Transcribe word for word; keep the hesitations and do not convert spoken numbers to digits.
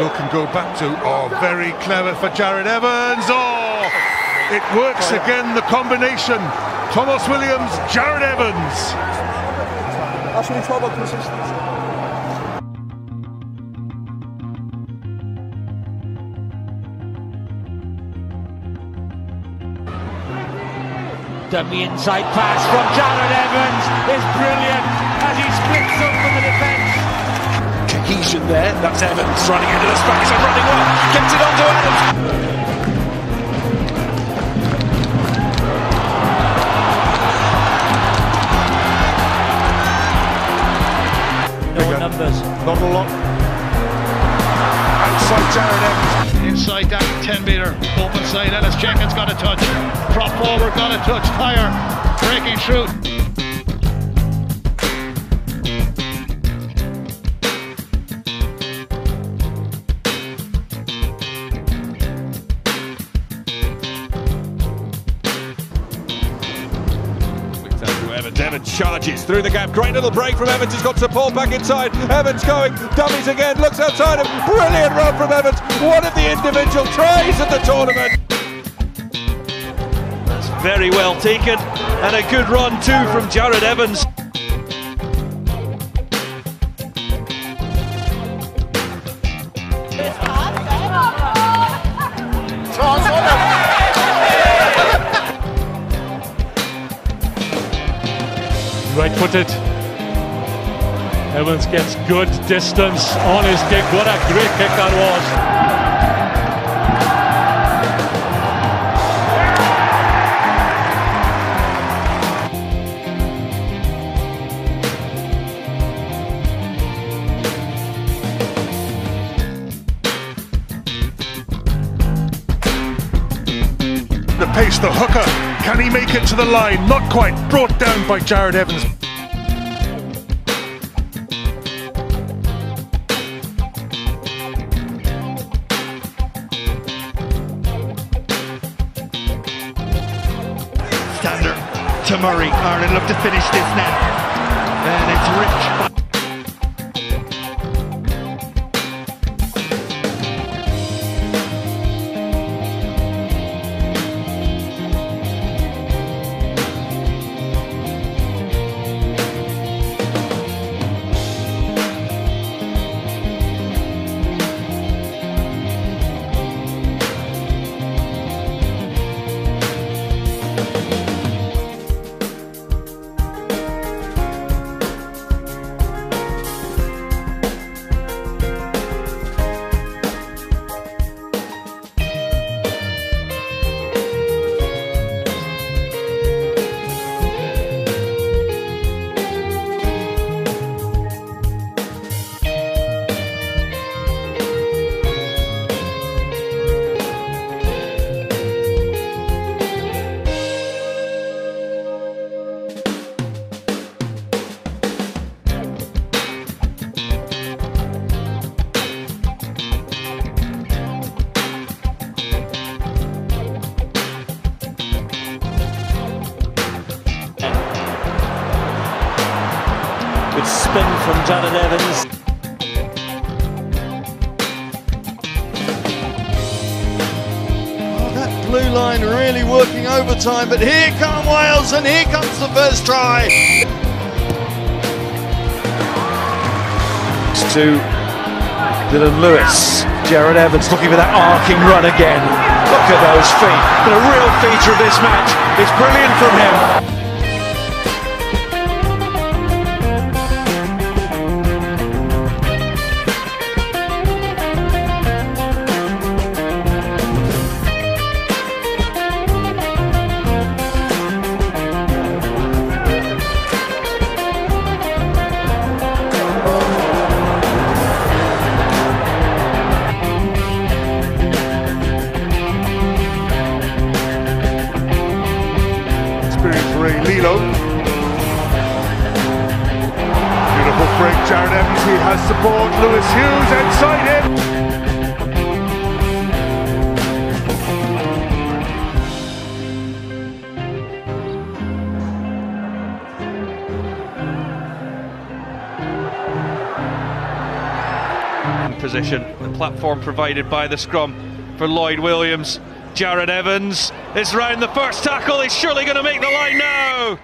Will can go back to. Oh, very clever for Jarrod Evans. Oh, it works again, the combination. Tomos Williams, Jarrod Evans. That's what we talk about consistency. Dummy inside pass from Jarrod Evans is brilliant as he splits open the defence. Cohesion there, that's Evans running into the space and running well, gets it onto Evans. No bigger numbers. Not a lot. Outside Jarrod Evans. Inside down ten metre, open side, Ellis Jenkins got a touch. Prop forward got a touch, higher, breaking through. Evans charges through the gap, great little break from Evans, he's got support back inside, Evans going, dummies again, looks outside him, brilliant run from Evans, one of the individual tries of the tournament. That's very well taken, and a good run too from Jarrod Evans. Right-footed, Evans gets good distance on his kick. What a great kick that was! The pace, the hooker, can he make it to the line? Not quite, brought down by Jarrod Evans. Stander to Murray. Ireland look to finish this now. And it's rich. Good spin from Jarrod Evans. Oh, that blue line really working overtime, but here come Wales and here comes the first try. To Dillon Lewis, Jarrod Evans looking for that arcing run again. Look at those feet. The real feature of this match is brilliant from him. Lilo. Beautiful break, Jarrod Evans, he has support, Lewis Hughes inside him. position, the platform provided by the scrum for Lloyd Williams. Jarrod Evans is round the first tackle, he's surely going to make the line now!